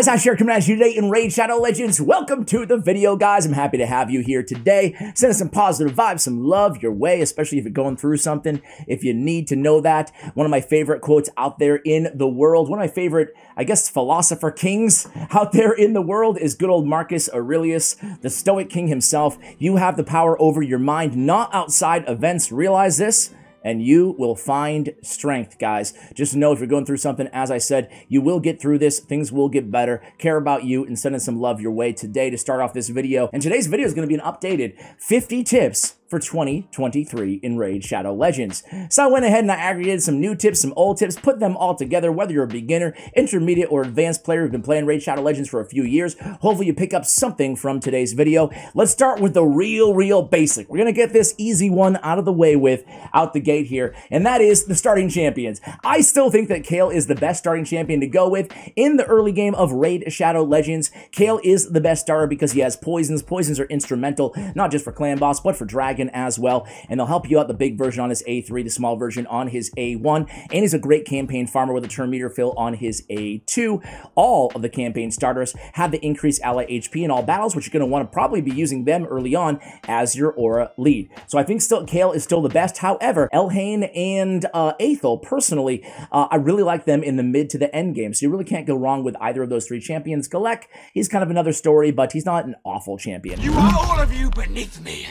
guys, Ash here coming at you today in Raid Shadow Legends. Welcome to the video, guys. I'm happy to have you here today. Send us some positive vibes, some love your way, especially if you're going through something, if you need to know that. One of my favorite quotes out there in the world, one of my favorite, I guess, philosopher kings out there in the world is good old Marcus Aurelius, the Stoic king himself. You have the power over your mind, not outside events. Realize this, and you will find strength, guys. Just know if you're going through something, as I said, you will get through this. Things will get better. Care about you and sending some love your way today to start off this video. And today's video is going to be an updated 50 tips for 2023 in Raid Shadow Legends. So I went ahead and I aggregated some new tips, some old tips, put them all together, whether you're a beginner, intermediate, or advanced player who've been playing Raid Shadow Legends for a few years. Hopefully you pick up something from today's video. Let's start with the real basic. We're gonna get this easy one out of the way with, out the gate here, and that is the starting champions. I still think that Kale is the best starting champion to go with in the early game of Raid Shadow Legends. Kale is the best starter because he has poisons. Poisons are instrumental, not just for clan boss, but for dragon as well, and they'll help you out. The big version on his A3, the small version on his A1, and he's a great campaign farmer with a turn meter fill on his A2. All of the campaign starters have the increased ally HP in all battles, which you're going to want to probably be using them early on as your aura lead. So I think still Kale is still the best. However, Elhane and Athel, personally, I really like them in the mid to the end game, so you really can't go wrong with either of those three champions. Galek, he's kind of another story, but he's not an awful champion. You are all of you beneath me.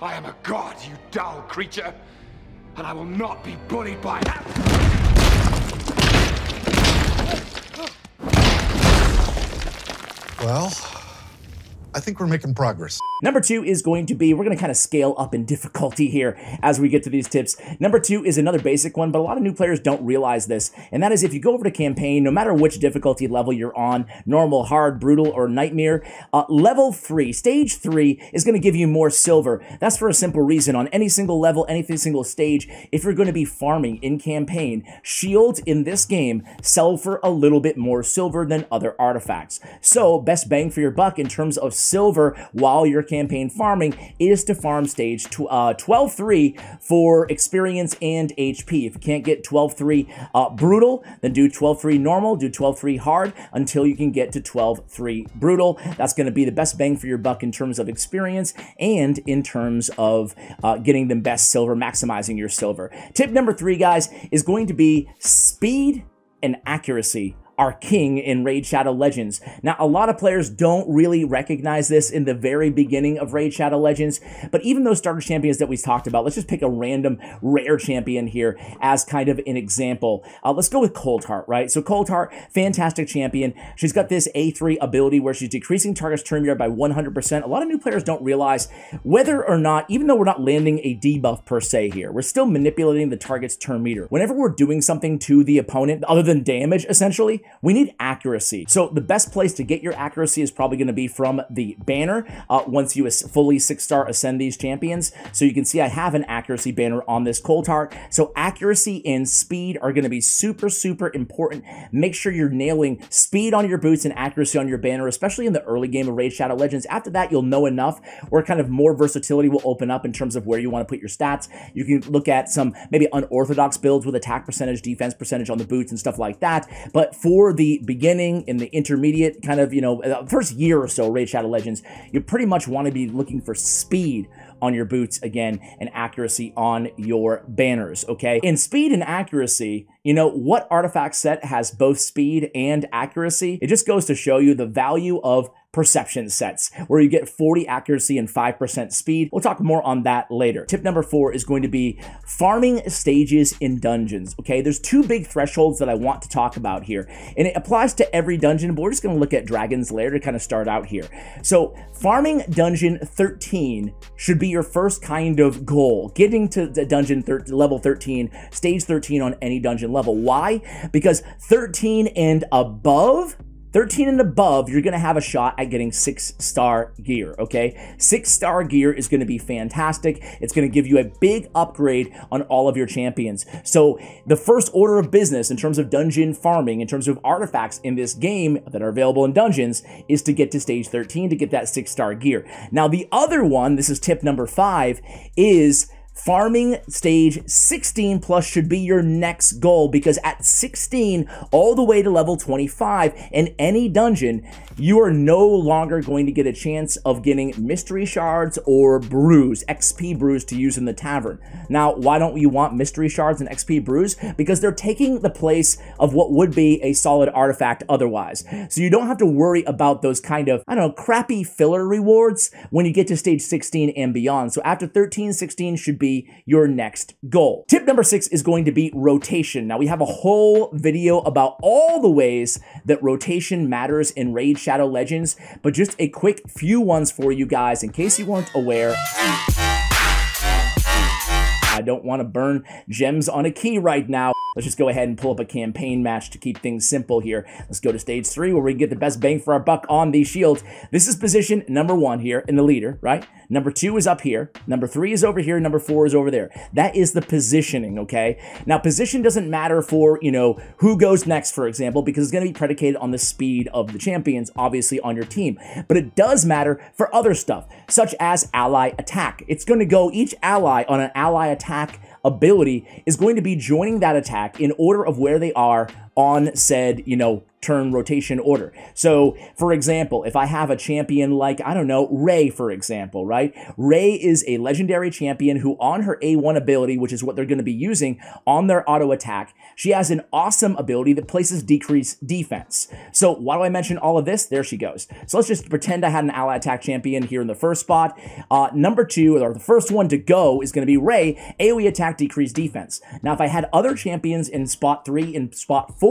I am a god, you dull creature, and I will not be bullied by that. Well, I think we're making progress. Number two is going to be, we're going to kind of scale up in difficulty here as we get to these tips. Number two is another basic one, but a lot of new players don't realize this, and that is if you go over to campaign, no matter which difficulty level you're on, normal, hard, brutal, or nightmare, level three, stage three is going to give you more silver. That's for a simple reason. On any single level, any single stage, if you're going to be farming in campaign, shields in this game sell for a little bit more silver than other artifacts. So best bang for your buck in terms of silver while you're campaign farming is to farm stage 12-3 for experience and HP. If you can't get 12-3 brutal, then do 12-3 normal, do 12-3 hard until you can get to 12-3 brutal. That's going to be the best bang for your buck in terms of experience and in terms of getting the best silver, maximizing your silver. Tip number three, guys, is going to be speed and accuracy. Our king in Raid Shadow Legends. Now, a lot of players don't really recognize this in the very beginning of Raid Shadow Legends, but even those starter champions that we talked about, let's just pick a random rare champion here as kind of an example. Let's go with Coldheart, right? So Coldheart, fantastic champion. She's got this A3 ability where she's decreasing target's turn meter by 100%. A lot of new players don't realize whether or not, even though we're not landing a debuff per se here, we're still manipulating the target's turn meter. Whenever we're doing something to the opponent, other than damage, essentially, we need accuracy. So the best place to get your accuracy is probably going to be from the banner once you fully 6-star ascend these champions. So you can see I have an accuracy banner on this Coldheart. So accuracy and speed are going to be super important. Make sure you're nailing speed on your boots and accuracy on your banner, especially in the early game of Raid Shadow Legends. After that, you'll know enough, or kind of more versatility will open up in terms of where you want to put your stats. You can look at some maybe unorthodox builds with attack percentage, defense percentage on the boots and stuff like that. But for the beginning, in the intermediate kind of, you know, first year or so Raid Shadow Legends, you pretty much want to be looking for speed on your boots again and accuracy on your banners, okay? In speed and accuracy, you know, what artifact set has both speed and accuracy? It just goes to show you the value of perception sets, where you get 40 accuracy and 5% speed. We'll talk more on that later. Tip number four is going to be farming stages in dungeons, okay? There's two big thresholds that I want to talk about here, and it applies to every dungeon, but we're just gonna look at Dragon's Lair to kind of start out here. So farming dungeon 13 should be your first kind of goal, getting to the dungeon level 13, stage 13 on any dungeon level. Why? Because 13 and above, you're going to have a shot at getting 6-star gear, okay? 6-star gear is going to be fantastic. It's going to give you a big upgrade on all of your champions. So the first order of business in terms of dungeon farming, in terms of artifacts in this game that are available in dungeons, is to get to stage 13 to get that 6-star gear. Now the other one, this is tip number 5, is Farming stage 16 plus should be your next goal, because at 16 all the way to level 25 in any dungeon, you are no longer going to get a chance of getting mystery shards or brews, XP brews to use in the tavern. Now, why don't you want mystery shards and XP brews? Because they're taking the place of what would be a solid artifact otherwise. So you don't have to worry about those kind of, I don't know, crappy filler rewards when you get to stage 16 and beyond. So after 13, 16 should be your next goal. Tip number 6 is going to be rotation. Now, we have a whole video about all the ways that rotation matters in Raid Shadow Legends, but just a quick few ones for you guys in case you weren't aware. I don't want to burn gems on a key right now. Let's just go ahead and pull up a campaign match to keep things simple here. Let's go to stage 3 where we can get the best bang for our buck on these shields. This is position number 1 here in the leader, right? Number 2 is up here. Number 3 is over here. Number 4 is over there. That is the positioning, okay? Now, position doesn't matter for, you know, who goes next, for example, because it's going to be predicated on the speed of the champions, obviously, on your team. But it does matter for other stuff, such as ally attack. It's going to go each ally on an ally attack ability is going to be joining that attack in order of where they are on said, you know, turn rotation order. So, for example, if I have a champion like, I don't know, Rey, for example, right? Rey is a legendary champion who, on her A1 ability, which is what they're going to be using on their auto attack, she has an awesome ability that places decreased defense. So, why do I mention all of this? There she goes. So, let's just pretend I had an ally attack champion here in the first spot. Number 2, or the first one to go, is going to be Rey, AoE attack, decreased defense. Now, if I had other champions in spot 3 and spot 4,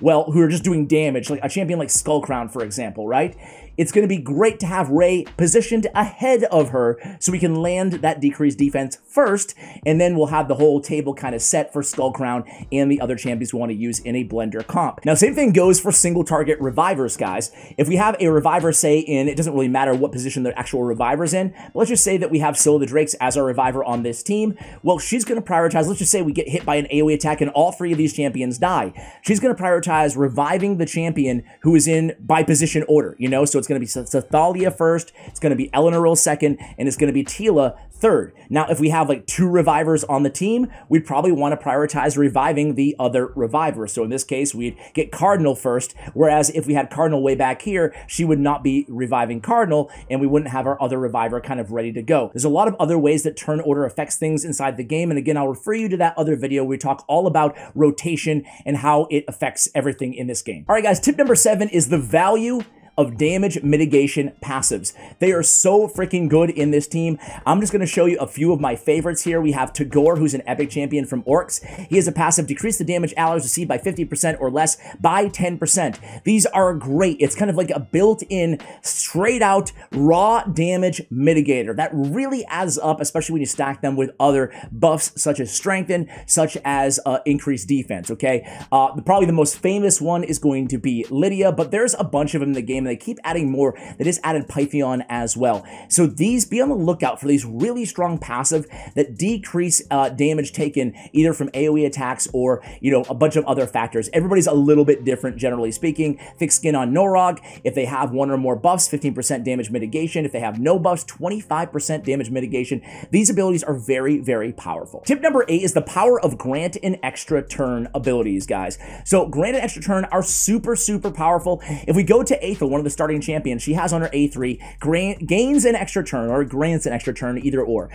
well, who are just doing damage, like a champion like Skullcrown, for example, right? It's going to be great to have Rey positioned ahead of her so we can land that decreased defense first, and then we'll have the whole table kind of set for Skullcrown and the other champions we want to use in a blender comp. Now, same thing goes for single target revivers, guys. If we have a reviver, say, in, it doesn't really matter what position the actual reviver's in, but let's just say that we have Soul of the Drakes as our reviver on this team. Well, she's going to prioritize, let's just say we get hit by an AoE attack and all 3 of these champions die. She's going to prioritize reviving the champion who is in by position order, you know? So it's going to be Sethalia first, it's going to be Eleanor second, and it's going to be Tila third. Now, if we have like 2 revivers on the team, we'd probably want to prioritize reviving the other reviver. So in this case, we'd get Cardinal first, whereas if we had Cardinal way back here, she would not be reviving Cardinal, and we wouldn't have our other reviver kind of ready to go. There's a lot of other ways that turn order affects things inside the game, and again, I'll refer you to that other video where we talk all about rotation and how it affects everything in this game. All right, guys, tip number 7 is the value of damage mitigation passives. They are so freaking good in this team. I'm just gonna show you a few of my favorites here. We have Tagoar, who's an epic champion from Orcs. He has a passive, decrease the damage allies receive by 50% or less by 10%. These are great. It's kind of like a built-in, straight out, raw damage mitigator. That really adds up, especially when you stack them with other buffs, such as Strengthen, such as increased defense, okay? Probably the most famous one is going to be Lydia, but there's a bunch of them in the game. They keep adding more. They just added Pythion as well. So these, be on the lookout for these really strong passive that decrease damage taken either from AoE attacks or, you know, a bunch of other factors. Everybody's a little bit different, generally speaking. Thick skin on Norag. If they have 1 or more buffs, 15% damage mitigation. If they have no buffs, 25% damage mitigation. These abilities are very, very powerful. Tip number 8 is the power of grant and extra turn abilities, guys. So grant and extra turn are super, super powerful. If we go to Athel, one of the starting champions, she has on her A3 gains an extra turn or grants an extra turn, either or.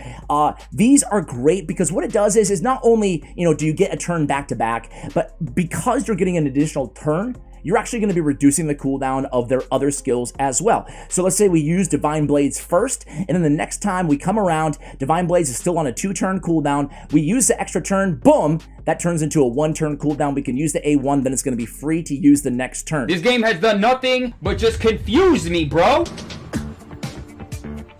These are great because what it does is not only, you know, do you get a turn back to back, but because you're getting an additional turn, you're actually going to be reducing the cooldown of their other skills as well. So let's say we use Divine Blades first, and then the next time we come around, Divine Blades is still on a 2-turn cooldown. We use the extra turn, boom, that turns into a 1-turn cooldown. We can use the A1, then it's going to be free to use the next turn. This game has done nothing but just confuse me, bro.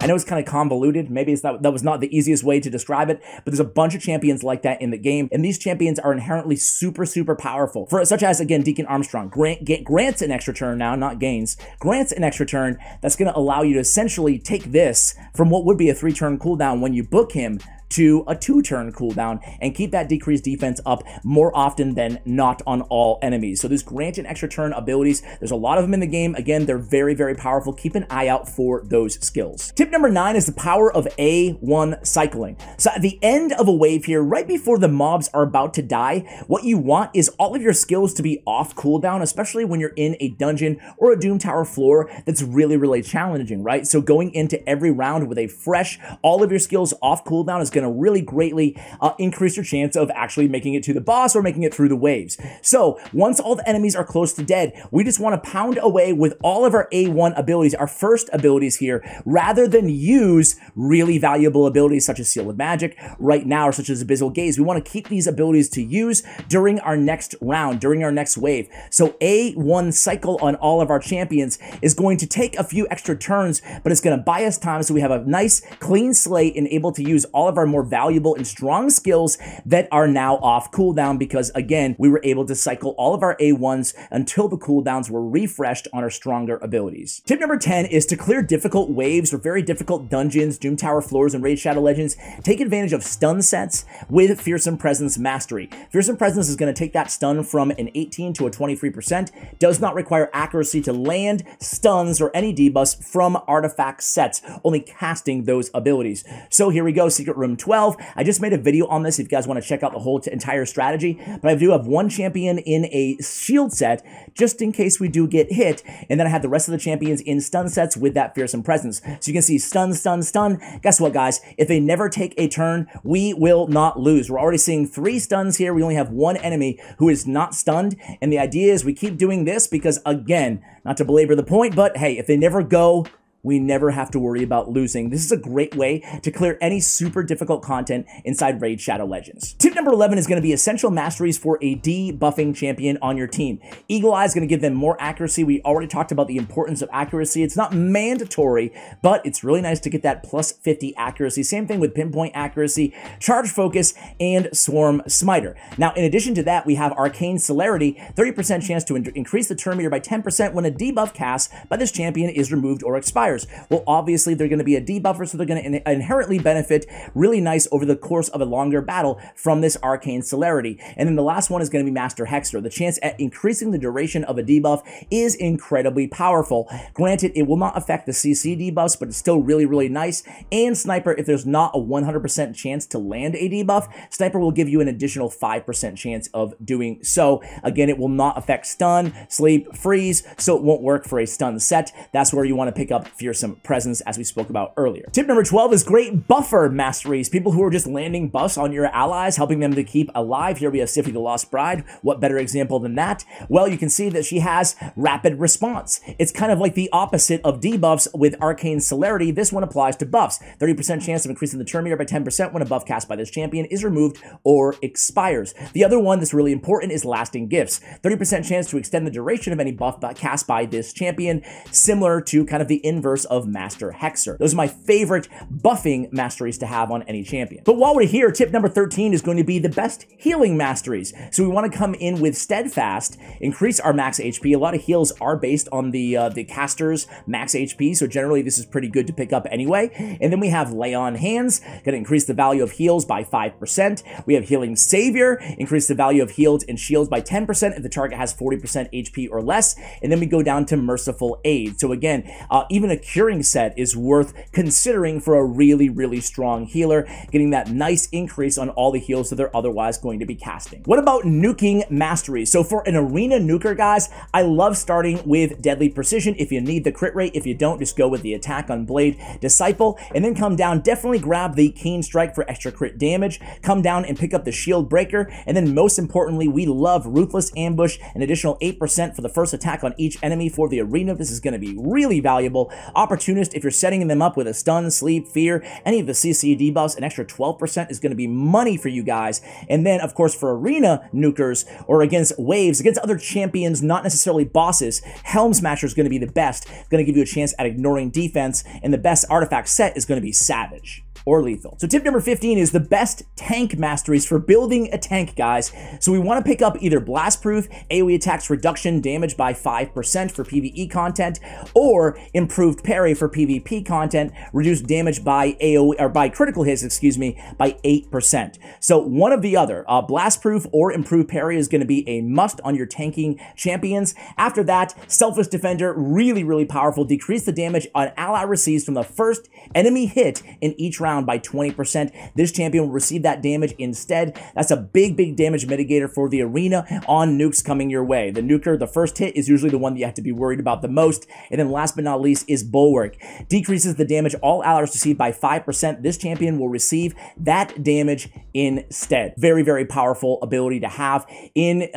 I know it's kind of convoluted. Maybe it's not, that was not the easiest way to describe it, but there's a bunch of champions like that in the game, and these champions are inherently super, super powerful. For such as, again, Deacon Armstrong. Grants an extra turn now, not gains. Grants an extra turn that's going to allow you to essentially take this from what would be a 3-turn cooldown when you book him to a 2-turn cooldown and keep that decreased defense up more often than not on all enemies. So this grant an extra turn abilities, there's a lot of them in the game. Again, they're very, very powerful. Keep an eye out for those skills. Tip number 9 is the power of A1 cycling. So at the end of a wave here, right before the mobs are about to die, what you want is all of your skills to be off cooldown, especially when you're in a dungeon or a Doom Tower floor that's really, really challenging, right? So going into every round with a fresh, all of your skills off cooldown is going to really greatly increase your chance of actually making it to the boss or making it through the waves. So once all the enemies are close to dead, we just want to pound away with all of our A1 abilities, our first abilities here, rather than use really valuable abilities such as Seal of Magic right now or such as Abyssal Gaze. We want to keep these abilities to use during our next round, during our next wave. So A1 cycle on all of our champions is going to take a few extra turns, but it's going to buy us time so we have a nice clean slate and able to use all of our more valuable and strong skills that are now off cooldown, because again, we were able to cycle all of our A1s until the cooldowns were refreshed on our stronger abilities. Tip number 10 is to clear difficult waves or very difficult dungeons, Doom Tower floors, and Raid Shadow Legends. Take advantage of stun sets with Fearsome Presence Mastery. Fearsome Presence is going to take that stun from an 18 to a 23%, does not require accuracy to land, stuns, or any debuffs from artifact sets, only casting those abilities. So here we go, Secret Room 12. I just made a video on this if you guys want to check out the whole entire strategy, but I do have one champion in a shield set just in case we do get hit, and then I have the rest of the champions in stun sets with that Fearsome Presence. So you can see stun, stun, stun. Guess what, guys? If they never take a turn, we will not lose. We're already seeing 3 stuns here. We only have 1 enemy who is not stunned, and the idea is we keep doing this because, again, not to belabor the point, but hey, if they never go, we never have to worry about losing. This is a great way to clear any super difficult content inside Raid Shadow Legends. Tip number 11 is going to be essential masteries for a debuffing champion on your team. Eagle Eye is going to give them more accuracy. We already talked about the importance of accuracy. It's not mandatory, but it's really nice to get that plus 50 accuracy. Same thing with pinpoint accuracy, charge focus, and swarm smiter. Now, in addition to that, we have arcane celerity, 30% chance to increase the turn meter by 10% when a debuff cast by this champion is removed or expired. Well, obviously, they're going to be a debuffer, so they're going to inherently benefit really nice over the course of a longer battle from this arcane celerity. And then the last one is going to be Master Hexer. The chance at increasing the duration of a debuff is incredibly powerful. Granted, it will not affect the CC debuffs, but it's still really, really nice. And Sniper, if there's not a 100% chance to land a debuff, Sniper will give you an additional 5% chance of doing so. Again, it will not affect stun, sleep, freeze, so it won't work for a stun set. That's where you want to pick up Fearsome Presence, as we spoke about earlier. Tip number 12 is great buffer masteries. People who are just landing buffs on your allies, helping them to keep alive. Here we have Sify the Lost Bride. What better example than that? Well, you can see that she has rapid response. It's kind of like the opposite of debuffs with arcane celerity. This one applies to buffs. 30% chance of increasing the turn meter by 10% when a buff cast by this champion is removed or expires. The other one that's really important is lasting gifts. 30% chance to extend the duration of any buff cast by this champion, similar to kind of the inverse of Master Hexer. Those are my favorite buffing masteries to have on any champion. But while we're here, tip number 13 is going to be the best healing masteries. So we want to come in with Steadfast, increase our max HP. A lot of heals are based on the caster's max HP, so generally this is pretty good to pick up anyway. And then we have Lay on Hands, going to increase the value of heals by 5%. We have Healing Savior, increase the value of heals and shields by 10% if the target has 40% HP or less. And then we go down to Merciful Aid. So again, even a Curing set is worth considering for a really, really strong healer, getting that nice increase on all the heals that they're otherwise going to be casting. What about nuking mastery? So for an arena nuker, guys, I love starting with Deadly Precision if you need the crit rate. If you don't, just go with the attack on Blade Disciple and then come down. Definitely grab the Keen Strike for extra crit damage. Come down and pick up the Shield Breaker. And then most importantly, we love Ruthless Ambush, an additional 8% for the first attack on each enemy for the arena. This is going to be really valuable. Opportunist, if you're setting them up with a stun, sleep, fear, any of the CC debuffs, an extra 12% is going to be money for you guys. And then, of course, for arena nukers or against waves, against other champions, not necessarily bosses, Helm Smasher is going to be the best. It's going to give you a chance at ignoring defense, and the best artifact set is going to be Savage. or lethal. So tip number 15 is the best tank masteries for building a tank, guys. So we want to pick up either blastproof, AoE attacks reduction, damage by 5% for PvE content, or improved parry for PvP content, reduced damage by AoE or by critical hits, excuse me, by 8%. So one of the other, blastproof or improved parry is going to be a must on your tanking champions. After that, selfless defender, really, really powerful. Decrease the damage an ally receives from the first enemy hit in each round by 20%. This champion will receive that damage instead. That's a big, big damage mitigator for the arena on nukes coming your way. The nuker, the first hit, is usually the one that you have to be worried about the most. And then last but not least is Bulwark. Decreases the damage all allies receive by 5%. This champion will receive that damage instead. Very, very powerful ability to have in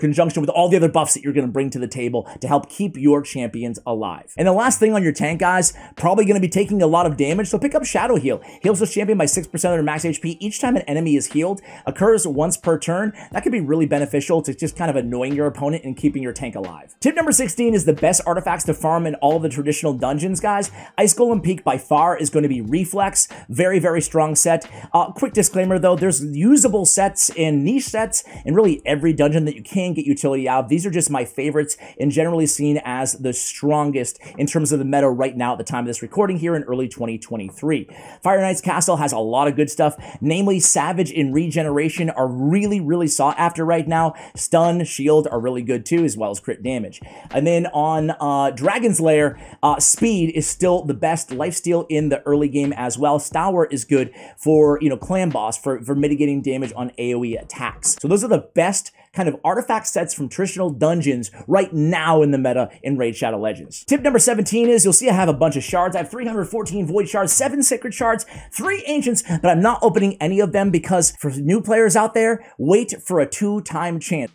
conjunction with all the other buffs that you're going to bring to the table to help keep your champions alive. And the last thing on your tank, guys, probably going to be taking a lot of damage, so pick up Shadow Heal. Heals this champion by 6% of their max HP each time an enemy is healed. Occurs once per turn. That could be really beneficial to just kind of annoying your opponent and keeping your tank alive. Tip number 16 is the best artifacts to farm in all of the traditional dungeons, guys. Ice Golem Peak by far is going to be Reflex. Very, very strong set. Quick disclaimer though, there's usable sets and niche sets in really every dungeon that you can get utility out of. These are just my favorites and generally seen as the strongest in terms of the meta right now at the time of this recording here in early 2023. Fire Knight's Castle has a lot of good stuff, namely Savage and Regeneration are really, really sought after right now. Stun, Shield are really good too, as well as crit damage. And then on Dragon's Lair, Speed is still the best lifesteal in the early game as well. Stalwart is good for, Clan Boss for mitigating damage on AoE attacks. So those are the best kind of artifact sets from traditional dungeons right now in the meta in Raid Shadow Legends. Tip number 17 is, you'll see I have a bunch of shards. I have 314 void shards, 7 sacred shards, 3 ancients, but I'm not opening any of them because for new players out there, wait for a 2-time chance.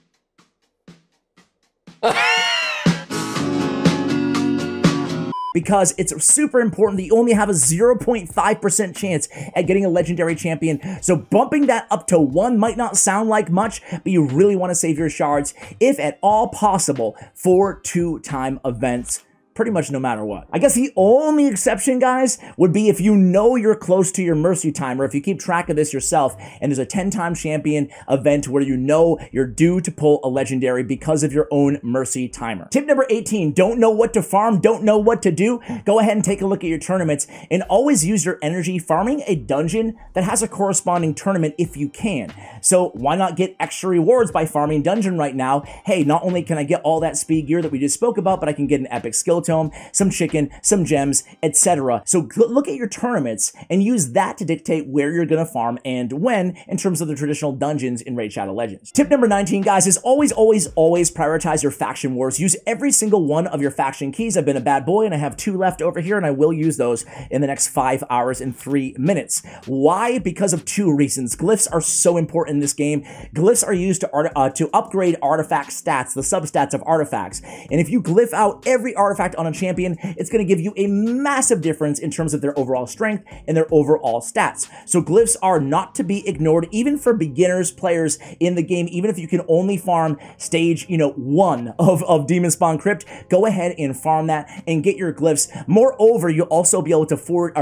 Because it's super important that you only have a 0.5% chance at getting a legendary champion. So bumping that up to 1 might not sound like much, but you really want to save your shards, if at all possible, for 2-time events. Pretty much no matter what. I guess the only exception, guys, would be if you know you're close to your mercy timer, if you keep track of this yourself, and there's a 10-time champion event where you know you're due to pull a legendary because of your own mercy timer. Tip number 18, don't know what to farm, don't know what to do, go ahead and take a look at your tournaments and always use your energy farming a dungeon that has a corresponding tournament if you can. So why not get extra rewards by farming dungeon right now? Hey, not only can I get all that speed gear that we just spoke about, but I can get an epic skill tome, some chicken, some gems, etc. So look at your tournaments and use that to dictate where you're going to farm and when in terms of the traditional dungeons in Raid Shadow Legends. Tip number 19, guys, is always, always, always prioritize your faction wars. Use every single one of your faction keys. I've been a bad boy and I have 2 left over here and I will use those in the next 5 hours and 3 minutes. Why? Because of 2 reasons. Glyphs are so important in this game. Glyphs are used to upgrade artifact stats, the substats of artifacts. And if you glyph out every artifact on a champion, it's going to give you a massive difference in terms of their overall strength and their overall stats. So glyphs are not to be ignored, even for beginners players in the game. Even if you can only farm stage, 1 of Demon Spawn Crypt, go ahead and farm that and get your glyphs. Moreover, you'll also be able to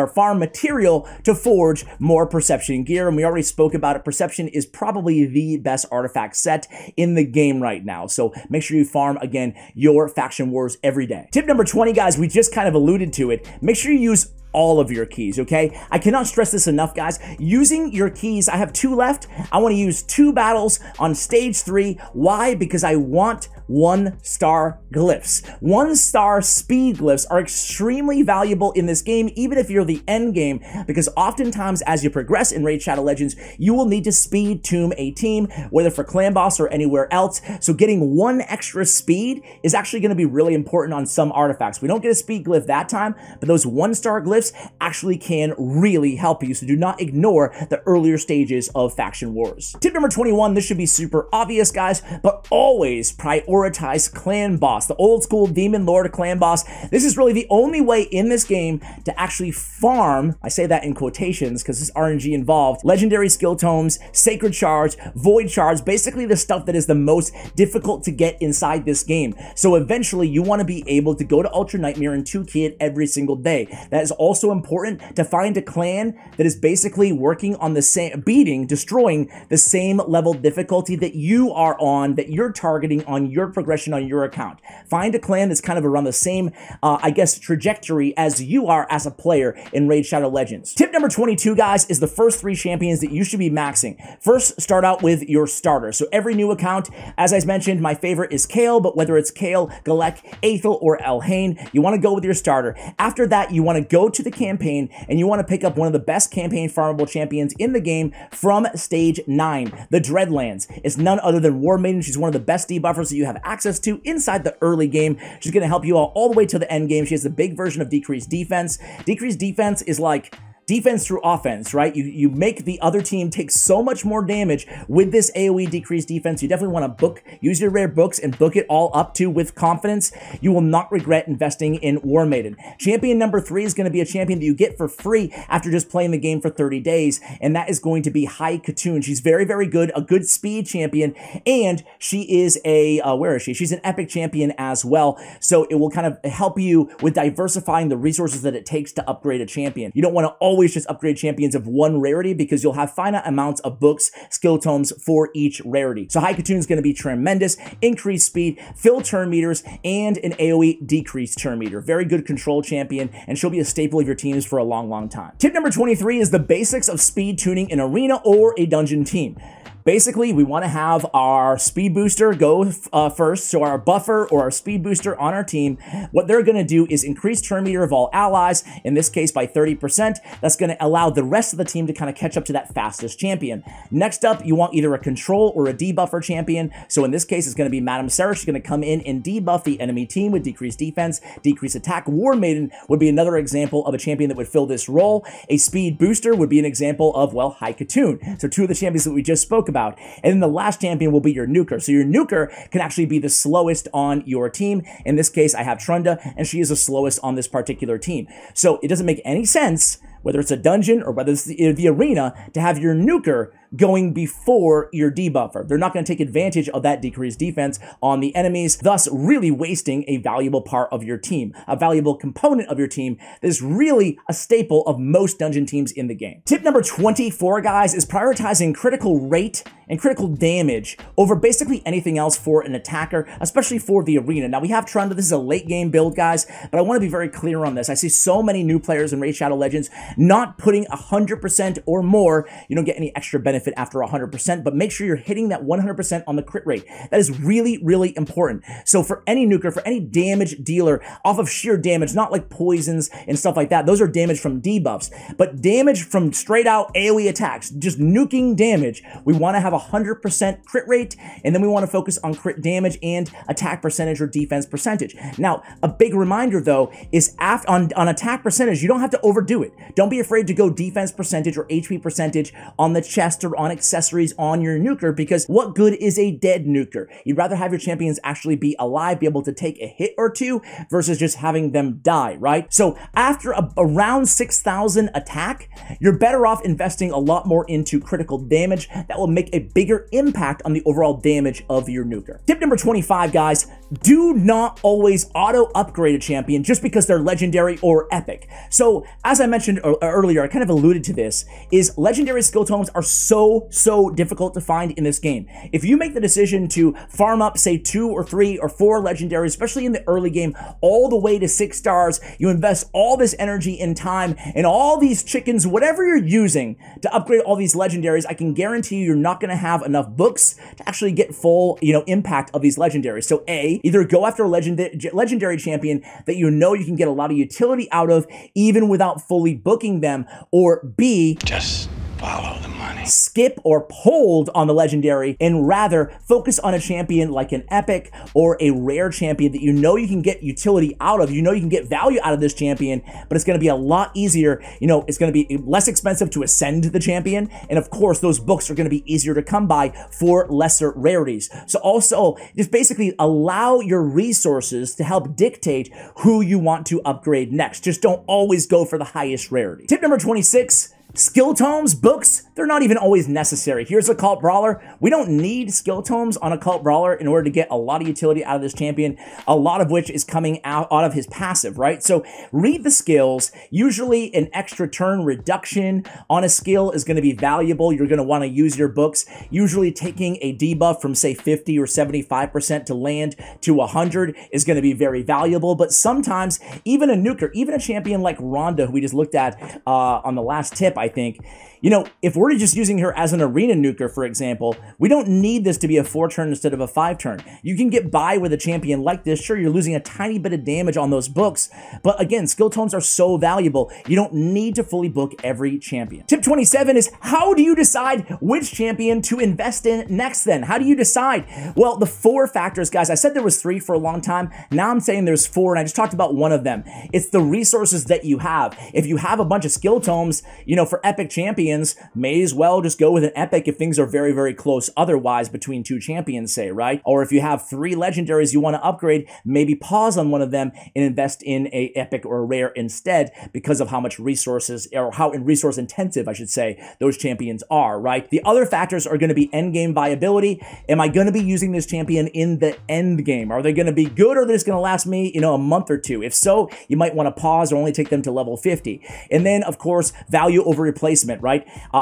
farm material to forge more perception gear, and we already spoke about it. Perception is probably the best artifact set in the game right now, so make sure you farm, again, your faction wars every day. Tip number 20, guys, we just kind of alluded to it. Make sure you use all of your keys, okay? I cannot stress this enough, guys. Using your keys, I have 2 left. I want to use 2 battles on stage 3. Why? Because I want 1-star glyphs. 1-star speed glyphs are extremely valuable in this game, even if you're the end game, because oftentimes as you progress in Raid Shadow Legends, you will need to speed tomb a team, whether for Clan Boss or anywhere else. So getting 1 extra speed is actually going to be really important on some artifacts. We don't get a speed glyph that time, but those 1-star glyphs actually can really help you. So do not ignore the earlier stages of faction wars. Tip number 21, this should be super obvious, guys, but always prioritize Clan Boss, the old school Demon Lord Clan Boss. This is really the only way in this game to actually farm, I say that in quotations because there's RNG involved, legendary skill tomes, sacred shards, void shards, basically the stuff that is the most difficult to get inside this game. So eventually you want to be able to go to Ultra Nightmare and 2-key it every single day. That is also also important to find a clan that is basically working on the same, destroying the same level difficulty that you are on, that you're targeting on your progression on your account. Find a clan that's kind of around the same, I guess, trajectory as you are as a player in Raid Shadow Legends. Tip number 22, guys, is the first three champions that you should be maxing. First, start out with your starter. So every new account, as I mentioned, my favorite is Kale, but whether it's Kale, Galek, Athel, or Elhane, you want to go with your starter. After that, you want to go to the campaign and you want to pick up one of the best campaign farmable champions in the game from stage 9, the Dreadlands. It's none other than War Maiden. She's one of the best debuffers that you have access to inside the early game. She's going to help you all the way to the end game. She has the big version of decreased defense. Decreased defense is like defense through offense, right? You make the other team take so much more damage with this AoE decreased defense. You definitely want to use your rare books and book it all up to with confidence. You will not regret investing in War Maiden. Champion number 3 is going to be a champion that you get for free after just playing the game for 30 days, and that is going to be Hai Cotun. She's very, very good, a good speed champion, and she is a, where is she? She's an epic champion as well, so it will kind of help you with diversifying the resources that it takes to upgrade a champion. You don't want to always just upgrade champions of one rarity because you'll have finite amounts of books, skill tomes for each rarity. So Hai Cotun is going to be tremendous. Increased speed, fill turn meters, and an AoE decreased turn meter. Very good control champion, and she'll be a staple of your teams for a long, long time. Tip number 23 is the basics of speed tuning an arena or a dungeon team. Basically, we want to have our speed booster go first, so our buffer or our speed booster on our team, what they're going to do is increase turn meter of all allies, in this case by 30%. That's going to allow the rest of the team to kind of catch up to that fastest champion. Next up, you want either a control or a debuffer champion, so in this case, it's going to be Madame Seraph. She's going to come in and debuff the enemy team with decreased defense, decreased attack. War Maiden would be another example of a champion that would fill this role. A speed booster would be an example of, well, Hai Cotun. So two of the champions that we just spoke about. And then the last champion will be your nuker. So your nuker can actually be the slowest on your team. In this case, I have Trunda, and she is the slowest on this particular team. So it doesn't make any sense, whether it's a dungeon or whether it's the arena, to have your nuker going before your debuffer. They're not going to take advantage of that decreased defense on the enemies, thus really wasting a valuable part of your team, a valuable component of your team that is really a staple of most dungeon teams in the game. Tip number 24, guys, is prioritizing critical rate and critical damage over basically anything else for an attacker, especially for the arena. Now, we have Trunda. This is a late game build, guys, but I want to be very clear on this. I see so many new players in Raid Shadow Legends not putting 100% or more. You don't get any extra benefit after 100%, but make sure you're hitting that 100% on the crit rate. That is really, really important. So for any nuker, for any damage dealer, off of sheer damage, not like poisons and stuff like that, those are damage from debuffs, but damage from straight out AoE attacks, just nuking damage, we want to have 100% crit rate, and then we want to focus on crit damage and attack percentage or defense percentage. Now, a big reminder though is on attack percentage, you don't have to overdo it. Don't be afraid to go defense percentage or HP percentage on the chest or on accessories on your nuker, because what good is a dead nuker? You'd rather have your champions actually be alive, be able to take a hit or two versus just having them die, right? So after around 6,000 attack, you're better off investing a lot more into critical damage. That will make a bigger impact on the overall damage of your nuker. Tip number 25, guys, do not always auto-upgrade a champion just because they're legendary or epic. So, as I mentioned earlier, I kind of alluded to this, is legendary skill tomes are so difficult to find in this game. If you make the decision to farm up, say, 2 or 3 or 4 legendaries, especially in the early game, all the way to 6 stars, you invest all this energy and time and all these chickens, whatever you're using to upgrade all these legendaries, I can guarantee you you're not going to have enough books to actually get full, impact of these legendaries. So A, either go after a legendary champion that you can get a lot of utility out of even without fully booking them, or B, just follow the money. Skip or hold on the legendary and rather focus on a champion like an epic or a rare champion that you can get utility out of. You can get value out of this champion, but it's going to be a lot easier. It's going to be less expensive to ascend the champion. And of course, those books are going to be easier to come by for lesser rarities. So also just basically allow your resources to help dictate who you want to upgrade next. Just don't always go for the highest rarity. Tip number 26. Skill tomes, books, they're not even always necessary. Here's a Cult Brawler. We don't need skill tomes on a Cult Brawler in order to get a lot of utility out of this champion, a lot of which is coming out of his passive, right? So read the skills. Usually an extra turn reduction on a skill is going to be valuable. You're going to want to use your books. Usually taking a debuff from, say, 50 or 75% to land to 100 is going to be very valuable. But sometimes even a nuker, even a champion like Rhonda, who we just looked at on the last tip, I think, you know, if we're just using her as an arena nuker, for example, we don't need this to be a 4-turn instead of a 5-turn. You can get by with a champion like this. Sure, you're losing a tiny bit of damage on those books, but again, skill tomes are so valuable. You don't need to fully book every champion. Tip 27 is, how do you decide which champion to invest in next then? How do you decide? Well, the 4 factors, guys, I said there was 3 for a long time. Now I'm saying there's 4, and I just talked about one of them. It's the resources that you have. If you have a bunch of skill tomes, you know, for epic champions, may as well just go with an epic if things are very, very close otherwise between 2 champions, say, right? Or if you have 3 legendaries you want to upgrade, maybe pause on one of them and invest in a epic or a rare instead because of how much resources, or how resource intensive, I should say, those champions are, right? The other factors are going to be end game viability. Am I going to be using this champion in the end game? Are they going to be good, or are they just going to last me, you know, a month or 2? If so, you might want to pause or only take them to level 50. And then, of course, value over replacement, right?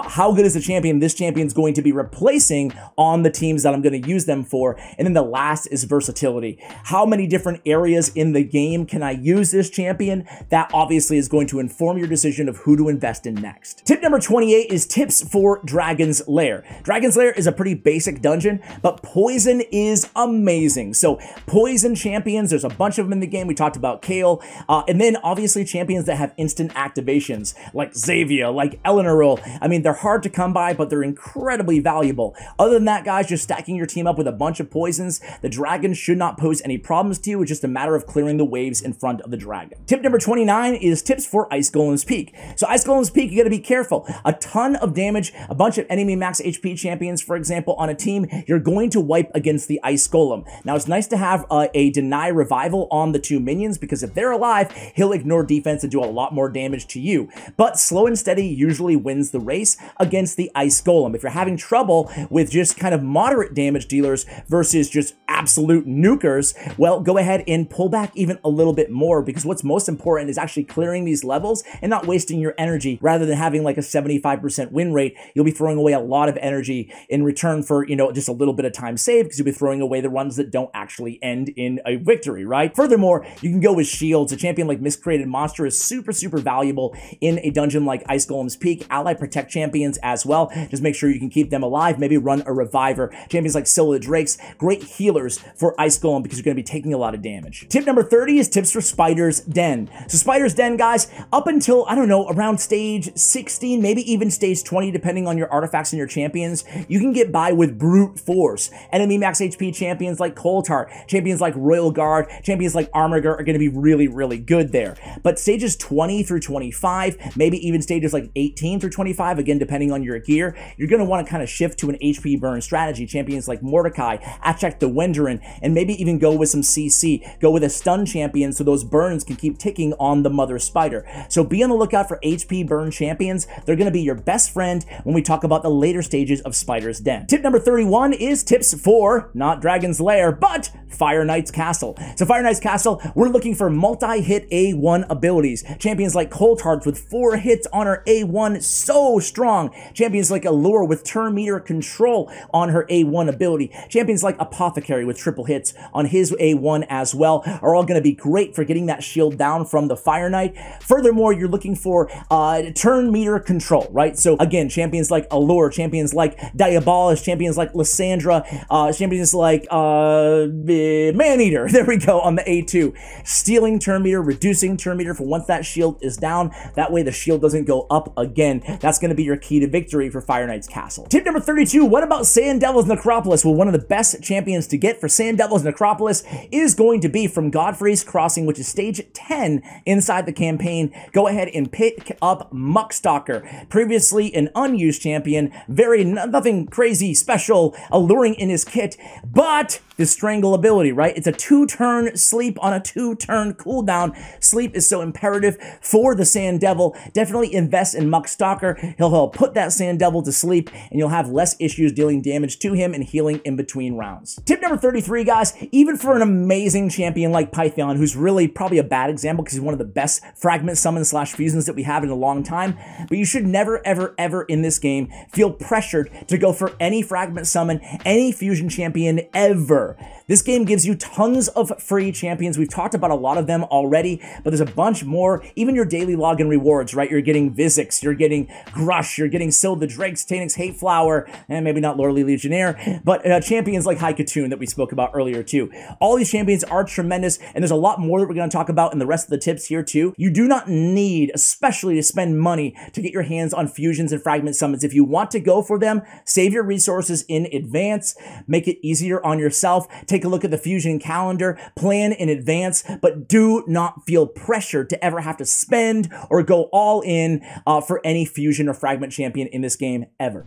How good is the champion this champion's going to be replacing on the teams that I'm going to use them for? And then the last is versatility. How many different areas in the game can I use this champion? That obviously is going to inform your decision of who to invest in next. Tip number 28 is tips for Dragon's Lair. Dragon's Lair is a pretty basic dungeon, but poison is amazing. So poison champions, there's a bunch of them in the game. We talked about Kale, and then obviously champions that have instant activations like Xayvia, like Eleanor. I mean, they're hard to come by, but they're incredibly valuable. Other than that, guys, just stacking your team up with a bunch of poisons. The dragon should not pose any problems to you. It's just a matter of clearing the waves in front of the dragon. Tip number 29 is tips for Ice Golem's Peak. So Ice Golem's Peak, you got to be careful. A ton of damage, a bunch of enemy max HP champions, for example, on a team, you're going to wipe against the Ice Golem. Now, it's nice to have a deny revival on the 2 minions, because if they're alive, he'll ignore defense and do a lot more damage to you. But slow and steady usually wins the race against the Ice Golem. If you're having trouble with just kind of moderate damage dealers versus just absolute nukers, well, go ahead and pull back even a little bit more, because what's most important is actually clearing these levels and not wasting your energy. Rather than having like a 75% win rate, you'll be throwing away a lot of energy in return for, you know, just a little bit of time saved, because you'll be throwing away the ones that don't actually end in a victory, right? Furthermore, you can go with shields. A champion like Miscreated Monster is super, super valuable in a dungeon like Ice Golem's Peak. Ally protect champions as well. Just make sure you can keep them alive. Maybe run a reviver. Champions like Soul of the Drakes, great healers for Ice Golem, because you're going to be taking a lot of damage. Tip number 30 is tips for Spider's Den. So Spider's Den, guys, up until, I don't know, around stage 16, maybe even stage 20, depending on your artifacts and your champions, you can get by with brute force. Enemy max HP champions like Coldheart, champions like Royal Guard, champions like Armorger are going to be really, really good there. But stages 20 through 25, maybe even stages like 18 through 25, again, depending on your gear, you're going to want to kind of shift to an HP burn strategy. Champions like Mordecai, Achek the Wenderin, and maybe even go with some CC. Go with a stun champion so those burns can keep ticking on the Mother Spider. So be on the lookout for HP burn champions. They're going to be your best friend when we talk about the later stages of Spider's Den. Tip number 31 is tips for, not Dragon's Lair, but Fire Knight's Castle. So Fire Knight's Castle, we're looking for multi-hit A1 abilities. Champions like Coldheart with 4 hits on her A1, so strong. Champions like Allure with turn meter control on her A1 ability. Champions like Apothecary with triple hits on his A1 as well are all going to be great for getting that shield down from the Fire Knight. Furthermore, you're looking for turn meter control, right? So again, champions like Allure, champions like Diabolus, champions like Lysandra, champions like Maneater, there we go, on the A2. Stealing turn meter, reducing turn meter for once that shield is down. That way the shield doesn't go up again. That's going to be your key to victory for Fire Knight's Castle. Tip number 32, what about Sand Devil's Necropolis? Well, one of the best champions to get for Sand Devil's Necropolis is going to be from Godfrey's Crossing, which is stage 10 inside the campaign. Go ahead and pick up Muck Stalker, previously an unused champion, nothing crazy special, alluring in his kit, but his strangle ability ability, right? It's a 2-turn sleep on a 2-turn cooldown. Sleep is so imperative for the Sand Devil. Definitely invest in Muck Stalker. He'll put that Sand Devil to sleep, and you'll have less issues dealing damage to him and healing in between rounds. Tip number 33, guys, even for an amazing champion like Pythion, who's really probably a bad example because he's one of the best fragment summons slash fusions that we have in a long time, but you should never, ever, ever in this game feel pressured to go for any fragment summon, any fusion champion ever. This game gives you tons of free champions. We've talked about a lot of them already, but there's a bunch more. Even your daily login rewards, right? You're getting Vizix, you're getting Grush, you're getting Soul of the Drakes, Tanix Hateflower, and maybe not Lordly Legionnaire, but champions like Hai Cotun that we spoke about earlier too. All these champions are tremendous, and there's a lot more that we're going to talk about in the rest of the tips here too. You do not need, especially, to spend money to get your hands on fusions and fragment summons. If you want to go for them, save your resources in advance, make it easier on yourself. Take a look at the fusion calendar, plan in advance, but do not feel pressured to ever have to spend or go all in for any fusion or fragment champion in this game ever.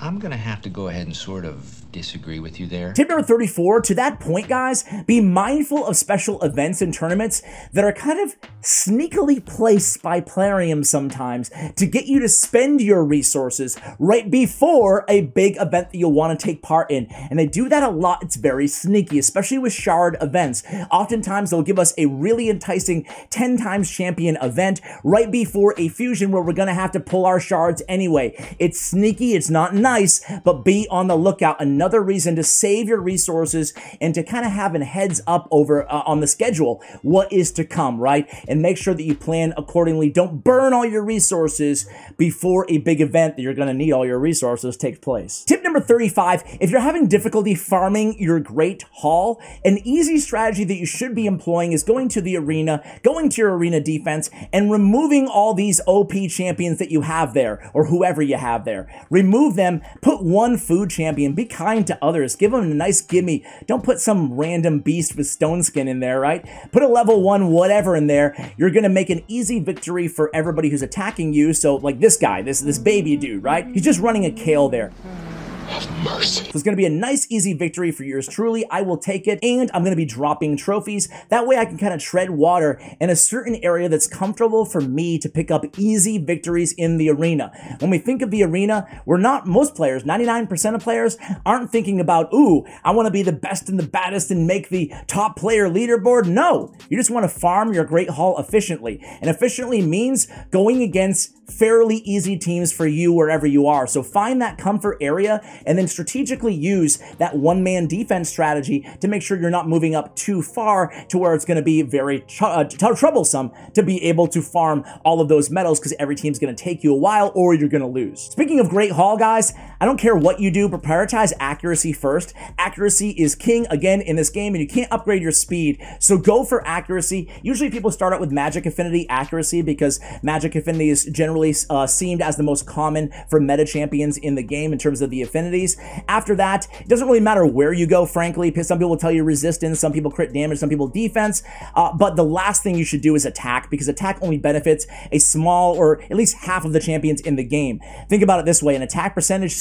I'm gonna have to go ahead and sort of disagree with you there. Tip number 34, to that point, guys, be mindful of special events and tournaments that are kind of sneakily placed by Plarium sometimes to get you to spend your resources right before a big event that you'll want to take part in. And they do that a lot. It's very sneaky, especially with shard events. Oftentimes, they'll give us a really enticing 10 times champion event right before a fusion where we're going to have to pull our shards anyway. It's sneaky, it's not nice, but be on the lookout. Another reason to save your resources and to kind of have a heads up over on the schedule what is to come, right? And make sure that you plan accordingly. Don't burn all your resources before a big event that you're going to need all your resources takes place. Tip number 35, if you're having difficulty farming your great hall, an easy strategy that you should be employing is going to the arena, going to your arena defense, and removing all these OP champions that you have there, or whoever you have there. Remove them, put one food champion, be kind to others, give them a nice gimme. Don't put some random beast with stone skin in there, right? Put a level 1 whatever in there. You're gonna make an easy victory for everybody who's attacking you. So like this guy, this baby dude, right? He's just running a Kale there. Have mercy. So it's going to be a nice, easy victory for yours truly. I will take it, and I'm going to be dropping trophies. That way I can kind of tread water in a certain area that's comfortable for me to pick up easy victories in the arena. When we think of the arena, we're not, most players, 99% of players, aren't thinking about, ooh, I want to be the best and the baddest and make the top player leaderboard. No, you just want to farm your Great Hall efficiently. And efficiently means going against fairly easy teams for you wherever you are. So find that comfort area and then strategically use that one-man defense strategy to make sure you're not moving up too far to where it's going to be very troublesome to be able to farm all of those medals, because every team's going to take you a while or you're going to lose. Speaking of Great Hall, guys, I don't care what you do, but prioritize accuracy first. Accuracy is king again in this game, and you can't upgrade your speed, so go for accuracy. Usually people start out with Magic Affinity accuracy because Magic Affinity is generally seemed as the most common for meta champions in the game in terms of the affinities. After that, it doesn't really matter where you go, frankly. Some people will tell you resistance, some people crit damage, some people defense, but the last thing you should do is attack, because attack only benefits a small, or at least half of the champions in the game. Think about it this way, an attack percentage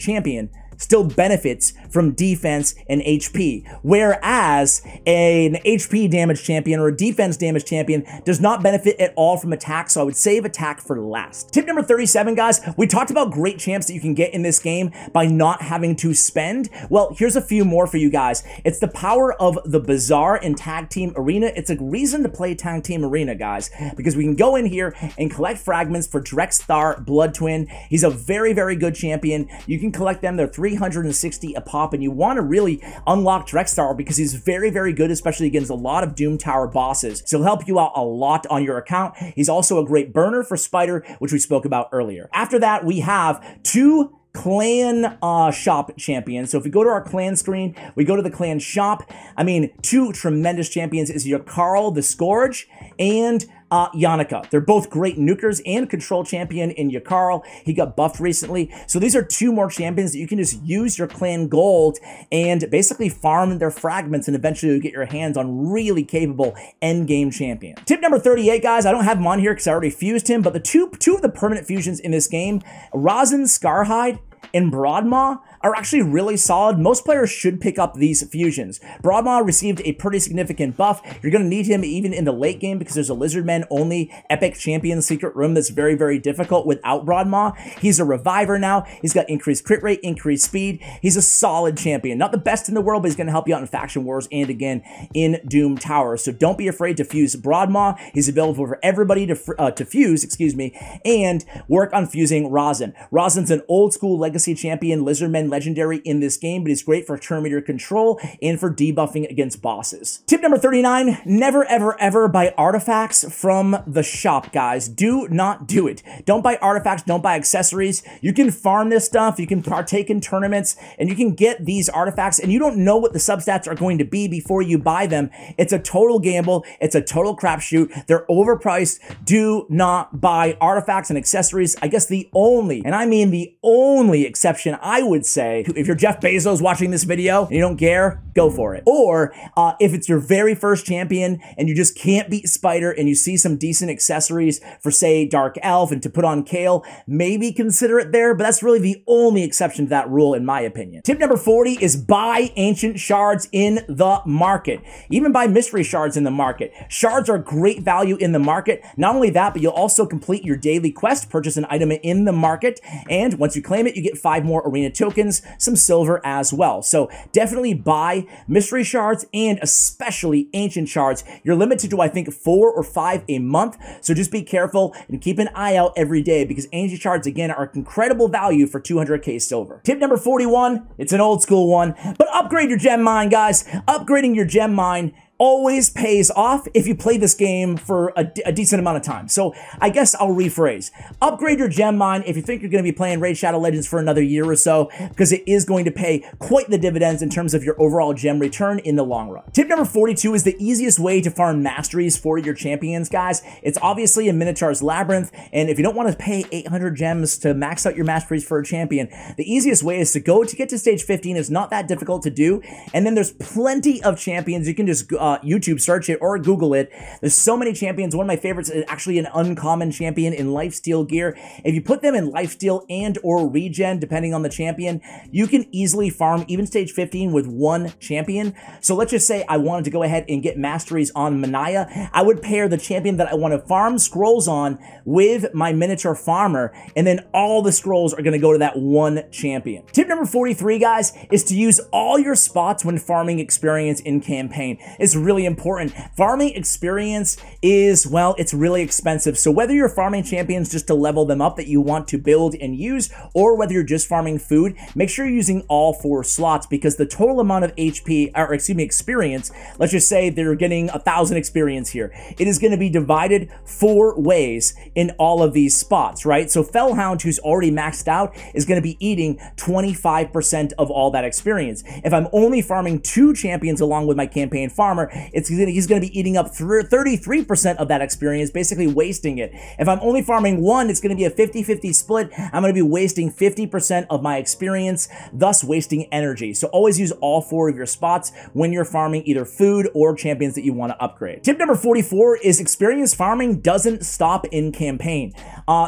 champion still benefits from defense and HP, whereas an HP damage champion or a defense damage champion does not benefit at all from attack, so I would save attack for last. Tip number 37, guys, we talked about great champs that you can get in this game by not having to spend. Well, here's a few more for you guys. It's the power of the Bazaar in Tag Team Arena. It's a reason to play Tag Team Arena, guys, because we can go in here and collect fragments for Drekthar Blood Twin. He's a very, very good champion. You can collect them. They're 360 a pop, and you want to really unlock Drekthar because he's very, very good, especially against a lot of Doom Tower bosses. So he'll help you out a lot on your account. He's also a great burner for Spider, which we spoke about earlier. After that, we have two clan shop champions. So if we go to our clan screen, we go to the clan shop. I mean, two tremendous champions is your Carl the Scourge and Yannicka. They're both great nukers and control champion in Yakarl. He got buffed recently. So these are two more champions that you can just use your clan gold and basically farm their fragments, and eventually you'll get your hands on really capable end game champion. Tip number 38, guys, I don't have him on here because I already fused him, but the two of the permanent fusions in this game, Razin Scarhide and Broadmaw, are actually really solid. Most players should pick up these fusions. Broadmaw received a pretty significant buff. You're going to need him even in the late game because there's a Lizardmen only epic champion secret room that's very, very difficult without Broadmaw. He's a reviver now. He's got increased crit rate, increased speed. He's a solid champion. Not the best in the world, but he's going to help you out in Faction Wars and again in Doom Tower. So don't be afraid to fuse Broadmaw. He's available for everybody to fuse, excuse me, and work on fusing Razin. Razin's an old school legacy champion, Lizardmen legendary in this game, but he's great for turn meter control and for debuffing against bosses. Tip number 39, never ever ever buy artifacts from the shop, guys. Do not do it. Don't buy artifacts, don't buy accessories. You can farm this stuff, you can partake in tournaments, and you can get these artifacts, and you don't know what the substats are going to be before you buy them. It's a total gamble. It's a total crapshoot. They're overpriced. Do not buy artifacts and accessories. I guess the only, and I mean the only exception I would say, if you're Jeff Bezos watching this video and you don't care, go for it. Or if it's your very first champion and you just can't beat Spider and you see some decent accessories for say Dark Elf and to put on Kale, maybe consider it there, but that's really the only exception to that rule in my opinion. Tip number 40 is buy ancient shards in the market. Even buy mystery shards in the market. Shards are great value in the market. Not only that, but you'll also complete your daily quest, purchase an item in the market, and once you claim it, you get 5 more arena tokens, some silver as well. So definitely buy mystery shards and especially ancient shards. You're limited to, I think, 4 or 5 a month. So just be careful and keep an eye out every day because ancient shards, again, are incredible value for 200k silver. Tip number 41, it's an old school one, but upgrade your gem mine, guys. Upgrading your gem mine always pays off if you play this game for a decent amount of time. So I guess I'll rephrase. Upgrade your gem mine if you think you're going to be playing Raid Shadow Legends for another year or so, because it is going to pay quite the dividends in terms of your overall gem return in the long run. Tip number 42 is the easiest way to farm masteries for your champions, guys. It's obviously a Minotaur's Labyrinth, and if you don't want to pay 800 gems to max out your masteries for a champion, the easiest way is to go to get to stage 15. It's not that difficult to do, and then there's plenty of champions. You can just YouTube search it or Google it. There's so many champions. One of my favorites is actually an uncommon champion in lifesteal gear. If you put them in lifesteal and or regen, depending on the champion, you can easily farm even stage 15 with one champion. So let's just say I wanted to go ahead and get masteries on Manaya. I would pair the champion that I want to farm scrolls on with my miniature farmer, and then all the scrolls are going to go to that one champion. Tip number 43, guys, is to use all your spots when farming experience in campaign. It's really important. Farming experience is, well, it's really expensive. So whether you're farming champions just to level them up that you want to build and use, or whether you're just farming food, make sure you're using all 4 slots, because the total amount of HP, or excuse me, experience, let's just say they're getting 1,000 experience here. It is going to be divided 4 ways in all of these spots, right? So Fellhound, who's already maxed out, is going to be eating 25% of all that experience. If I'm only farming 2 champions along with my campaign farmer, he's going to be eating up 33% of that experience, basically wasting it. If I'm only farming 1, it's going to be a 50-50 split. I'm going to be wasting 50% of my experience, thus wasting energy. So always use all 4 of your spots when you're farming either food or champions that you want to upgrade. Tip number 44 is experience farming doesn't stop in campaign.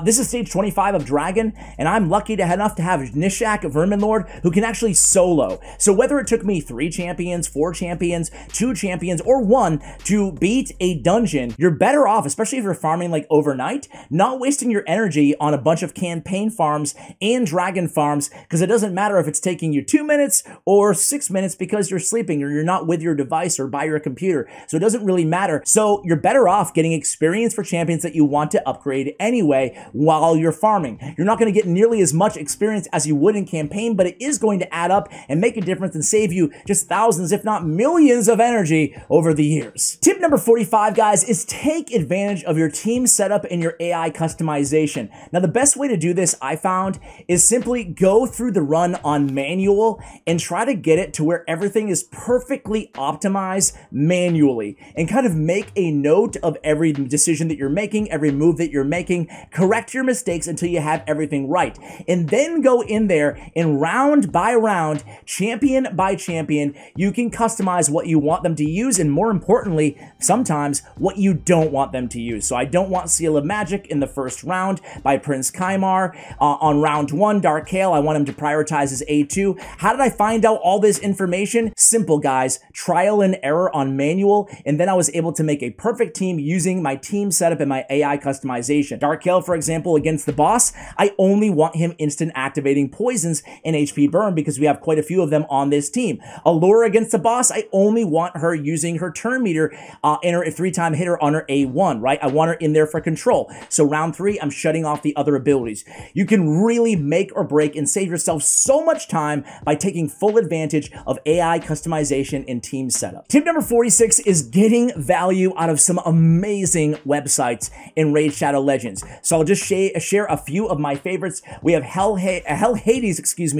This is stage 25 of Dragon, and I'm lucky enough to have Nishak Verminlord, who can actually solo. So whether it took me 3 champions, 4 champions, 2 champions, or 1 to beat a dungeon, you're better off, especially if you're farming like overnight, not wasting your energy on a bunch of campaign farms and dragon farms, because it doesn't matter if it's taking you 2 minutes or 6 minutes because you're sleeping or you're not with your device or by your computer. So it doesn't really matter. So you're better off getting experience for champions that you want to upgrade anyway while you're farming. You're not going to get nearly as much experience as you would in campaign, but it is going to add up and make a difference and save you just thousands, if not millions of energy over the years. Tip number 45, guys, is take advantage of your team setup and your AI customization. Now, the best way to do this, I found, is simply go through the run on manual and try to get it to where everything is perfectly optimized manually, and kind of make a note of every decision that you're making, every move that you're making, correct your mistakes until you have everything right, and then go in there and round by round, champion by champion, you can customize what you want them to use use, and more importantly, sometimes what you don't want them to use. So I don't want Seal of Magic in the first round by Prince Kaimar. On round one, Dark Kale, I want him to prioritize his A2. How did I find out all this information? Simple, guys. Trial and error on manual, and then I was able to make a perfect team using my team setup and my AI customization. Dark Kale, for example, against the boss, I only want him instant activating poisons and HP burn because we have quite a few of them on this team. Allure against the boss, I only want her using her turn meter and her three-time hitter on her A1, right? I want her in there for control. So round three, I'm shutting off the other abilities. You can really make or break and save yourself so much time by taking full advantage of AI customization and team setup. Tip number 46 is getting value out of some amazing websites in Raid Shadow Legends. So I'll just share a few of my favorites. We have hellhades.com.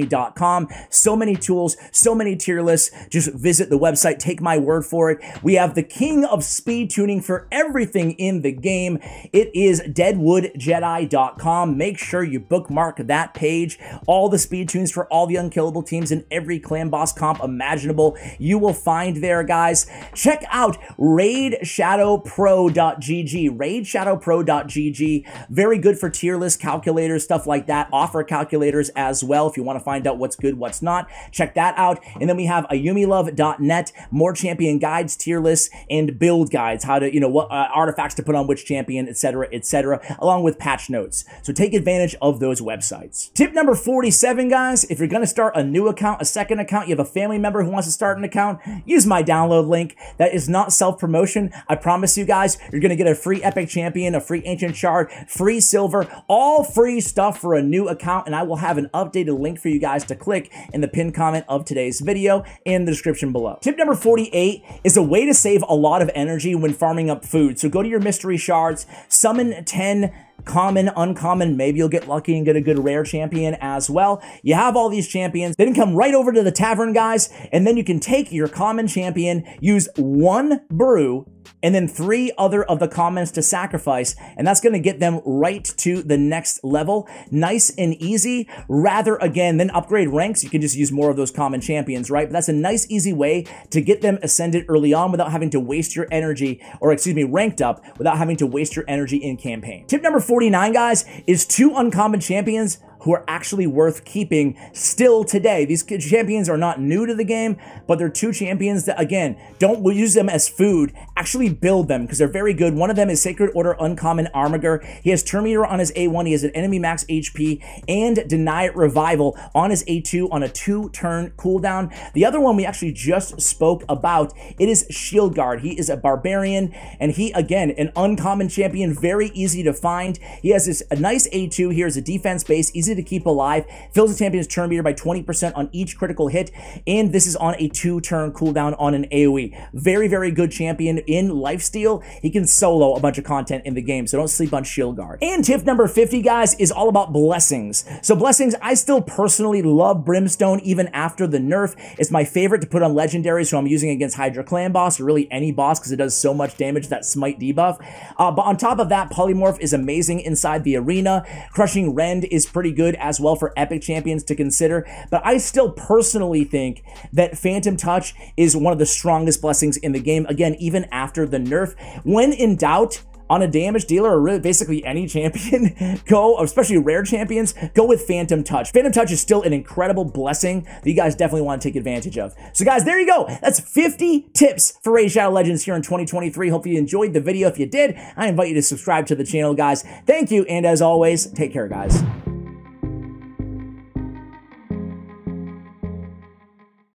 So many tools, so many tier lists. Just visit the website, take my word for it. We have the king of speed tuning for everything in the game. It is deadwoodjedi.com. Make sure you bookmark that page. All the speed tunes for all the unkillable teams and every clan boss comp imaginable, you will find there, guys. Check out raidshadowpro.gg. raidshadowpro.gg. Very good for tier list calculators, stuff like that. Offer calculators as well if you want to find out what's good, what's not. Check that out. And then we have ayumilove.net, more champion guides, tier lists, and build guides, how to, you know, what artifacts to put on which champion, etc., along with patch notes. So take advantage of those websites. Tip number 47, guys, if you're going to start a new account, a second account, you have a family member who wants to start an account, use my download link. That is not self-promotion. I promise you guys, you're going to get a free epic champion, a free ancient shard, free silver, all free stuff for a new account, and I will have an updated link for you guys to click in the pinned comment of today's video in the description below. Tip number 48 is a way to save a lot of energy when farming up food. So go to your mystery shards, summon 10 common, uncommon, maybe you'll get lucky and get a good rare champion as well. You have all these champions, then come right over to the tavern, guys, and then you can take your common champion, use one brew, and then 3 other of the commons to sacrifice, and that's going to get them right to the next level. Nice and easy. Rather, again, than upgrade ranks, you can just use more of those common champions, right? But that's a nice, easy way to get them ascended early on without having to waste your energy, or excuse me, ranked up without having to waste your energy in campaign. Tip number 49, guys, is 2 uncommon champions who are actually worth keeping still today. These champions are not new to the game, but they're 2 champions that, again, don't use them as food. Actually build them because they're very good. One of them is Sacred Order Uncommon Armiger. He has Turn Meter on his A1. He has an enemy max HP and Deny It Revival on his A2 on a 2-turn cooldown. The other one we actually just spoke about, it is Shield Guard. He is a Barbarian, and he, again, an uncommon champion, very easy to find. He has this nice A2 here as a defense base, easy to keep alive, fills the champion's turn meter by 20% on each critical hit, and this is on a 2-turn cooldown on an AoE. Very, very good champion in lifesteal. He can solo a bunch of content in the game, so don't sleep on Shield Guard. And tip number 50, guys, is all about blessings. So blessings, I still personally love Brimstone even after the nerf. It's my favorite to put on legendary, so I'm using it against Hydra Clan boss, or really any boss, because it does so much damage, that smite debuff. But on top of that, Polymorph is amazing inside the arena. Crushing Rend is pretty good as well for epic champions to consider, but I still personally think that Phantom Touch is one of the strongest blessings in the game, again, even after the nerf. When in doubt, on a damage dealer, or really basically any champion, go, especially rare champions, go with Phantom Touch. Phantom Touch is still an incredible blessing that you guys definitely want to take advantage of. So guys, there you go. That's 50 tips for Raid Shadow Legends here in 2023. Hopefully you enjoyed the video. If you did, I invite you to subscribe to the channel, guys. Thank you, and as always, take care, guys.